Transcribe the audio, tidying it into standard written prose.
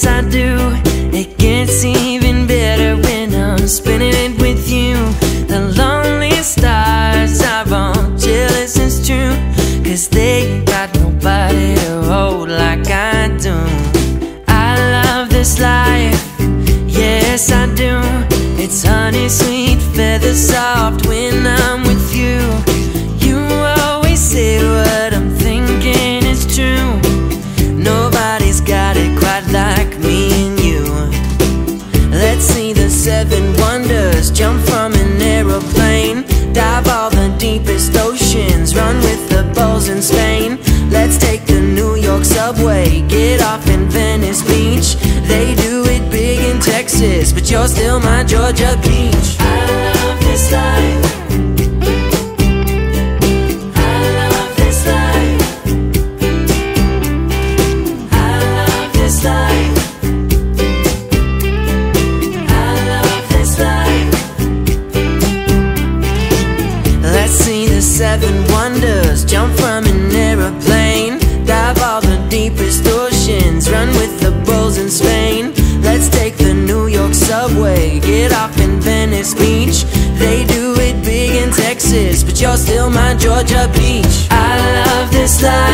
yes I do. It gets even better when I'm spinning it with you. The lonely stars are all jealous, it's true, 'cause they got nobody to hold like I do. I love this life, yes I do. It's honey, sweet, feather soft when I'm with you. You always say what I'm thinking is true. Nobody's got it quite like me and you. Let's see the seven wonders, jump from an aeroplane, dive all the deepest oceans, run with the bulls in Spain. Let's take the New York subway, get off in Venice Beach. They do it big in Texas, but you're still my Georgia peach. I love this life. I love this life. I love this life. I love this life. Let's see the seven wonders, jump from an aeroplane, dive all the deepest oceans, run with the bulls in Spain. Let's take the New York subway, get off in Venice Beach. They do it big in Texas, but you're still my Georgia peach. I love this life.